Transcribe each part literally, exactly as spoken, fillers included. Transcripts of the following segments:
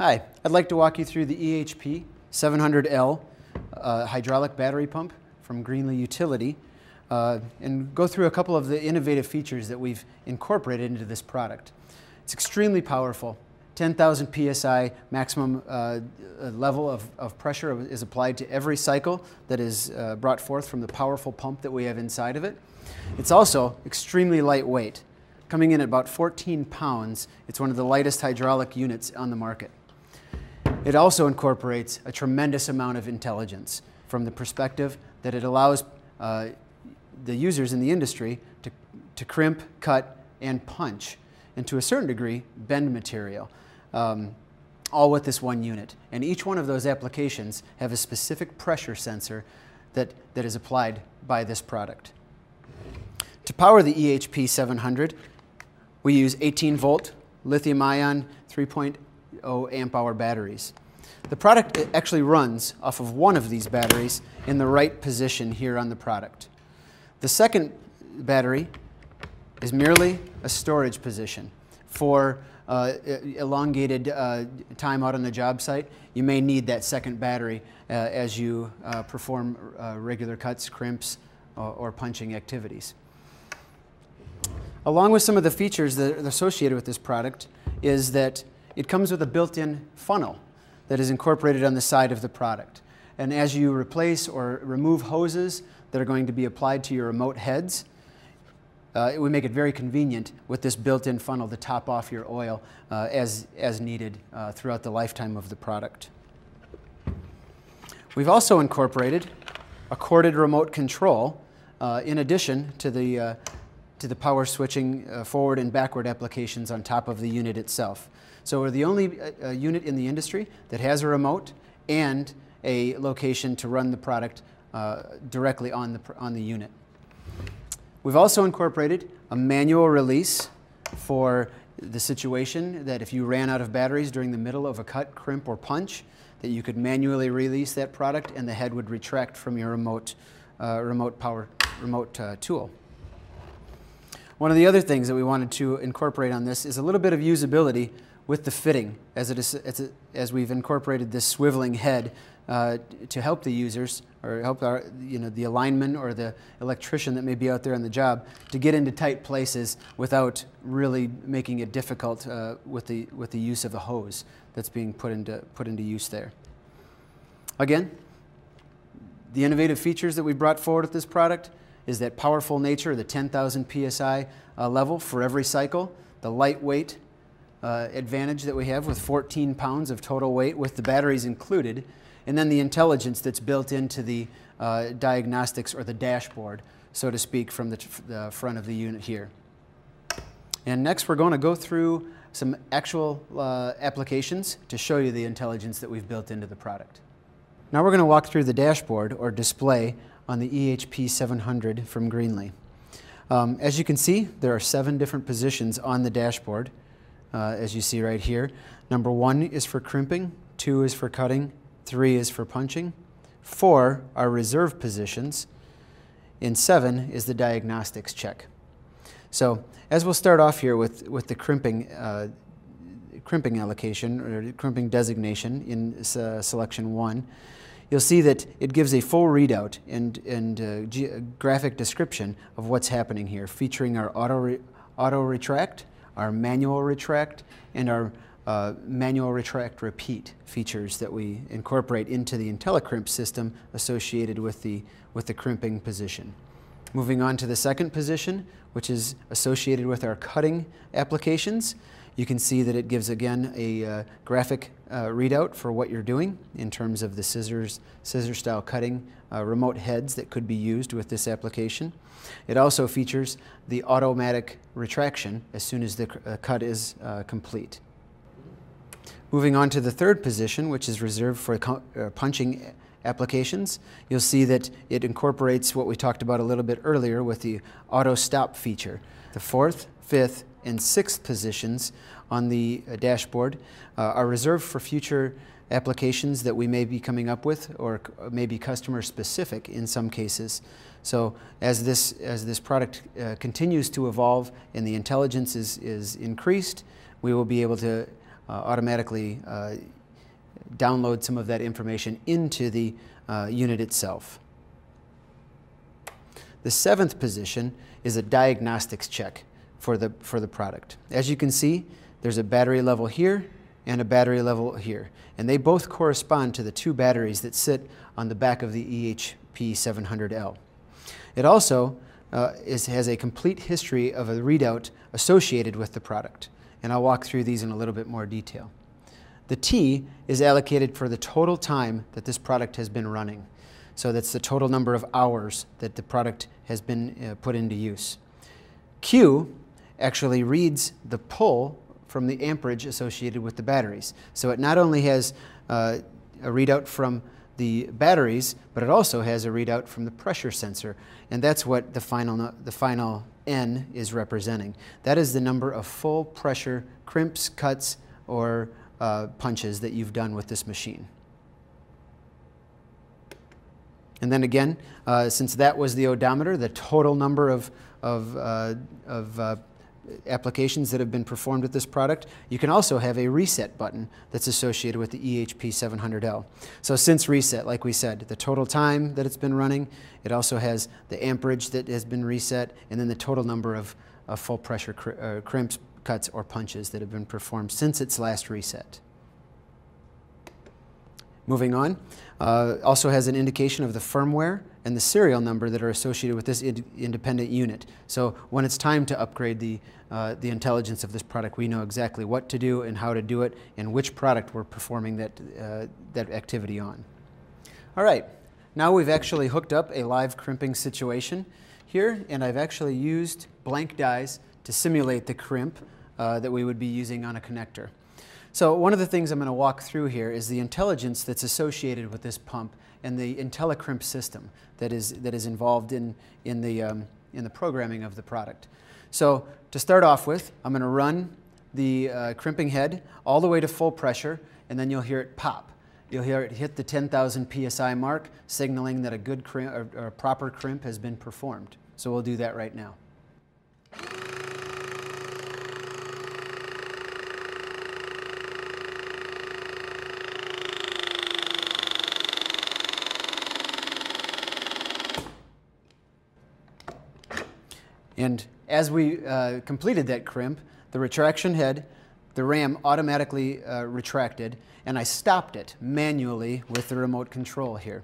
Hi, I'd like to walk you through the E H P seven hundred L uh, hydraulic battery pump from Greenlee Utility uh, and go through a couple of the innovative features that we've incorporated into this product. It's extremely powerful. ten thousand P S I maximum uh, level of, of pressure is applied to every cycle that is uh, brought forth from the powerful pump that we have inside of it. It's also extremely lightweight, coming in at about fourteen pounds. It's one of the lightest hydraulic units on the market. It also incorporates a tremendous amount of intelligence from the perspective that it allows uh, the users in the industry to, to crimp, cut, and punch, and to a certain degree, bend material, um, all with this one unit. And each one of those applications have a specific pressure sensor that, that is applied by this product. To power the E H P seven hundred, we use eighteen volt lithium-ion three point oh amp hour batteries. The product actually runs off of one of these batteries in the right position here on the product. The second battery is merely a storage position for uh, elongated uh, time out on the job site. You may need that second battery uh, as you uh, perform uh, regular cuts, crimps, or, or punching activities. Along with some of the features that are associated with this product is that it comes with a built-in funnel that is incorporated on the side of the product. And as you replace or remove hoses that are going to be applied to your remote heads, uh, it would make it very convenient with this built-in funnel to top off your oil uh, as, as needed uh, throughout the lifetime of the product. We've also incorporated a corded remote control uh, in addition to the uh, to the power switching uh, forward and backward applications on top of the unit itself. So we're the only uh, unit in the industry that has a remote and a location to run the product uh, directly on the, on the unit. We've also incorporated a manual release for the situation that if you ran out of batteries during the middle of a cut, crimp, or punch, that you could manually release that product and the head would retract from your remote, uh, remote power, remote uh, tool. One of the other things that we wanted to incorporate on this is a little bit of usability with the fitting, as, it is, as, it, as we've incorporated this swiveling head uh, to help the users or help our, you know, the alignment or the electrician that may be out there on the job to get into tight places without really making it difficult uh, with, the, with the use of the hose that's being put into, put into use there. Again, the innovative features that we brought forward with this product is that powerful nature, the ten thousand P S I uh, level for every cycle, the lightweight uh, advantage that we have with fourteen pounds of total weight with the batteries included, and then the intelligence that's built into the uh, diagnostics or the dashboard, so to speak, from the, the front of the unit here. And next we're going to go through some actual uh, applications to show you the intelligence that we've built into the product. Now we're going to walk through the dashboard or display on the E H P seven hundred from Greenlee. Um, as you can see, there are seven different positions on the dashboard, uh, as you see right here. Number one is for crimping, two is for cutting, three is for punching, four are reserve positions, and seven is the diagnostics check. So as we'll start off here with, with the crimping, uh, crimping allocation or crimping designation in uh, selection one, you'll see that it gives a full readout and, and uh, graphic description of what's happening here, featuring our auto, re auto retract, our manual retract, and our uh, manual retract repeat features that we incorporate into the IntelliCrimp system associated with the, with the crimping position. Moving on to the second position, which is associated with our cutting applications, you can see that it gives, again, a uh, graphic uh, readout for what you're doing in terms of the scissors, scissor style cutting uh, remote heads that could be used with this application. It also features the automatic retraction as soon as the uh, cut is uh, complete. Moving on to the third position, which is reserved for uh, punching applications, you'll see that it incorporates what we talked about a little bit earlier with the auto stop feature. The fourth, fifth, and sixth positions on the uh, dashboard uh, are reserved for future applications that we may be coming up with or may be customer specific in some cases. So as this, as this product uh, continues to evolve and the intelligence is, is increased, we will be able to uh, automatically uh, download some of that information into the uh, unit itself. The seventh position is a diagnostics check for the, for the product. As you can see, there's a battery level here and a battery level here, and they both correspond to the two batteries that sit on the back of the E H P seven hundred L. It also uh, is, has a complete history of a readout associated with the product, and I'll walk through these in a little bit more detail. The T is allocated for the total time that this product has been running. So that's the total number of hours that the product has been uh, put into use. Q actually reads the pull from the amperage associated with the batteries. So it not only has uh, a readout from the batteries, but it also has a readout from the pressure sensor, and that's what the final, the final N is representing. That is the number of full pressure crimps, cuts, or Uh, punches that you've done with this machine. And then again, uh, since that was the odometer, the total number of, of, uh, of uh, applications that have been performed with this product, you can also have a reset button that's associated with the E H P seven hundred L. So since reset, like we said, the total time that it's been running, it also has the amperage that has been reset, and then the total number of uh, full pressure cr uh, crimps, cuts, or punches that have been performed since its last reset. Moving on, uh, also has an indication of the firmware and the serial number that are associated with this ind independent unit. So when it's time to upgrade the, uh, the intelligence of this product, we know exactly what to do and how to do it and which product we're performing that, uh, that activity on. All right, now we've actually hooked up a live crimping situation here, and I've actually used blank dies to simulate the crimp uh, that we would be using on a connector. So one of the things I'm going to walk through here is the intelligence that's associated with this pump and the IntelliCrimp system that is, that is involved in, in, the, um, in the programming of the product. So to start off with, I'm going to run the uh, crimping head all the way to full pressure, and then you'll hear it pop. You'll hear it hit the ten thousand P S I mark, signaling that a good crimp, or, or a proper crimp has been performed. So we'll do that right now. And as we uh, completed that crimp, the retraction head, the RAM automatically uh, retracted, and I stopped it manually with the remote control here.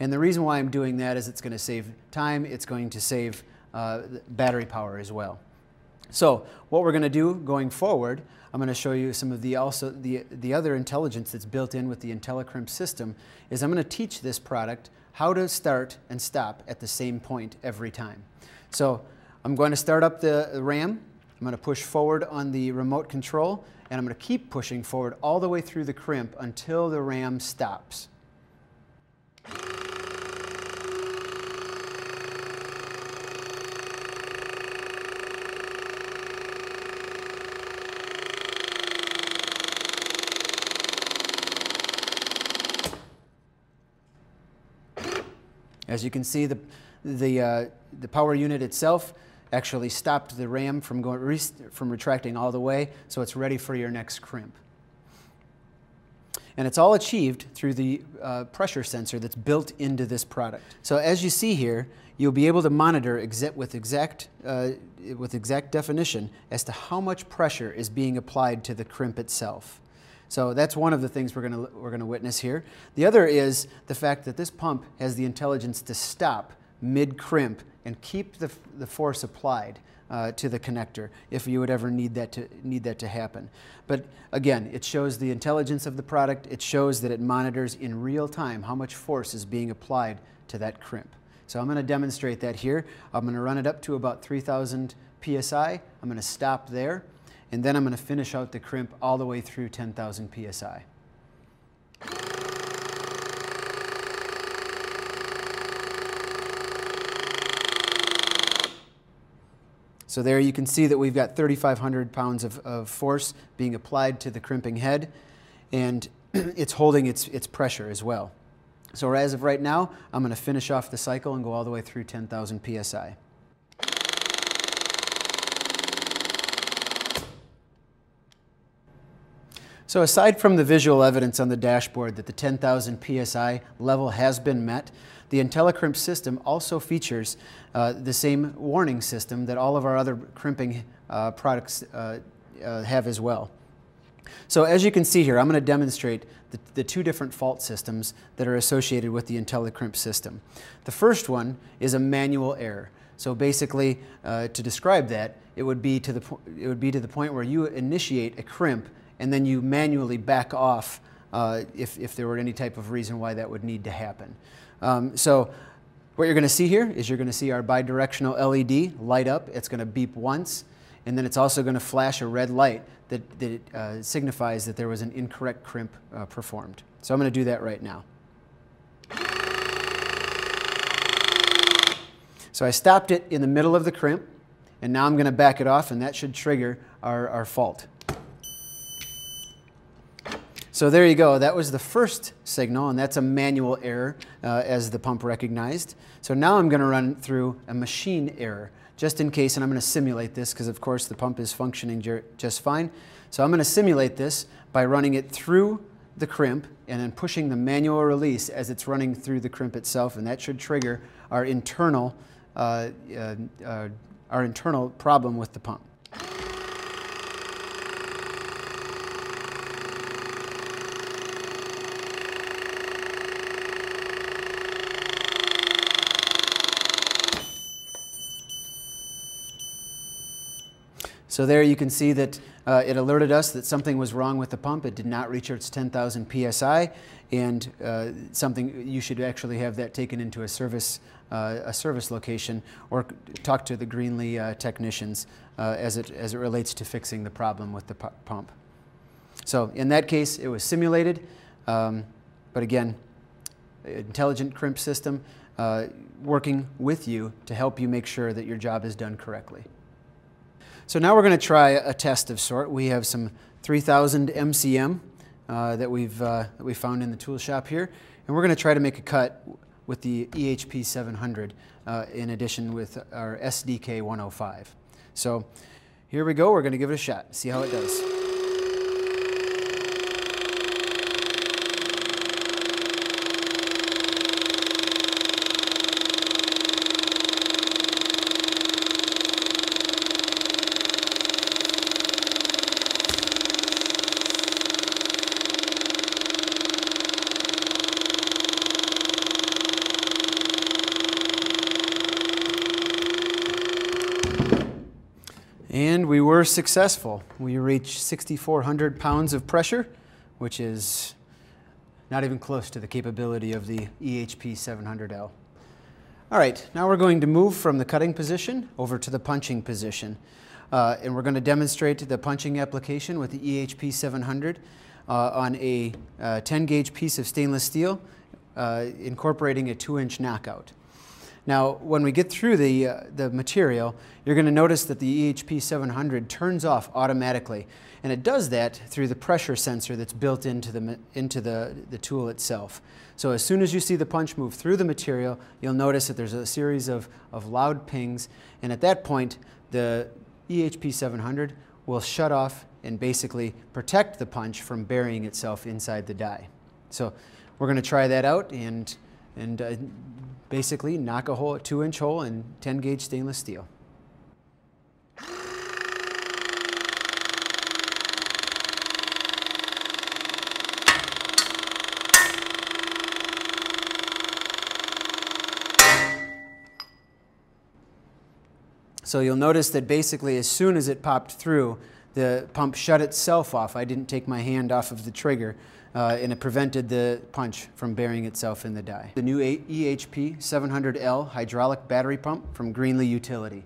And the reason why I'm doing that is it's going to save time, it's going to save uh, battery power as well. So what we're going to do going forward, I'm going to show you some of the, also the, the other intelligence that's built in with the IntelliCrimp system, is I'm going to teach this product how to start and stop at the same point every time. So I'm going to start up the RAM, I'm going to push forward on the remote control, and I'm going to keep pushing forward all the way through the crimp until the RAM stops. As you can see, the, the, uh, the power unit itself actually stopped the RAM from, going, from retracting all the way, so it's ready for your next crimp. And it's all achieved through the uh, pressure sensor that's built into this product. So as you see here, you'll be able to monitor exa with, exact, uh, with exact definition as to how much pressure is being applied to the crimp itself. So that's one of the things we're going to we're going to witness here. The other is the fact that this pump has the intelligence to stop mid-crimp and keep the, the force applied uh, to the connector if you would ever need that, to, need that to happen. But again, it shows the intelligence of the product. It shows that it monitors in real time how much force is being applied to that crimp. So I'm going to demonstrate that here. I'm going to run it up to about three thousand P S I. I'm going to stop there, and then I'm going to finish out the crimp all the way through ten thousand P S I. So there you can see that we've got thirty-five hundred pounds of, of force being applied to the crimping head, and it's holding its, its pressure as well. So as of right now, I'm going to finish off the cycle and go all the way through ten thousand P S I. So aside from the visual evidence on the dashboard that the ten thousand P S I level has been met, the IntelliCrimp system also features uh, the same warning system that all of our other crimping uh, products uh, uh, have as well. So as you can see here, I'm going to demonstrate the, the two different fault systems that are associated with the IntelliCrimp system. The first one is a manual error. So basically, uh, to describe that, it would be to the it would be to the point where you initiate a crimp and then you manually back off uh, if, if there were any type of reason why that would need to happen. Um, so what you're going to see here is you're going to see our bidirectional L E D light up. It's going to beep once, and then it's also going to flash a red light that, that uh, signifies that there was an incorrect crimp uh, performed. So I'm going to do that right now. So I stopped it in the middle of the crimp, and now I'm going to back it off, and that should trigger our, our fault. So there you go. That was the first signal, and that's a manual error uh, as the pump recognized. So now I'm going to run through a machine error just in case, and I'm going to simulate this because, of course, the pump is functioning just fine. So I'm going to simulate this by running it through the crimp and then pushing the manual release as it's running through the crimp itself, and that should trigger our internal Uh, uh, uh, our internal problem with the pump. So there you can see that uh, it alerted us that something was wrong with the pump. It did not reach its ten thousand P S I, and uh, something you should actually have that taken into a service uh, a service location or talk to the Greenlee uh, technicians uh, as it as it relates to fixing the problem with the pump. So in that case, it was simulated, um, but again, intelligent crimp system uh, working with you to help you make sure that your job is done correctly. So now we're going to try a test of sort. We have some three thousand M C M uh, that we've uh, that we found in the tool shop here, and we're going to try to make a cut with the E H P seven hundred uh, in addition with our S D K one oh five. So here we go. We're going to give it a shot, see how it does. And we were successful. We reached six thousand four hundred pounds of pressure, which is not even close to the capability of the E H P seven hundred L. All right, now we're going to move from the cutting position over to the punching position. Uh, and we're going to demonstrate the punching application with the E H P seven hundred uh, on a ten gauge uh, piece of stainless steel, uh, incorporating a two inch knockout. Now, when we get through the, uh, the material, you're going to notice that the E H P seven hundred turns off automatically. And it does that through the pressure sensor that's built into, the, into the, the tool itself. So as soon as you see the punch move through the material, you'll notice that there's a series of, of loud pings. And at that point, the E H P seven hundred will shut off and basically protect the punch from burying itself inside the die. So we're going to try that out and, and uh, basically knock a hole, a two inch hole in ten gauge stainless steel. So you'll notice that basically as soon as it popped through, the pump shut itself off. I didn't take my hand off of the trigger, uh, and it prevented the punch from burying itself in the die. The new E H P seven hundred L hydraulic battery pump from Greenlee Utility.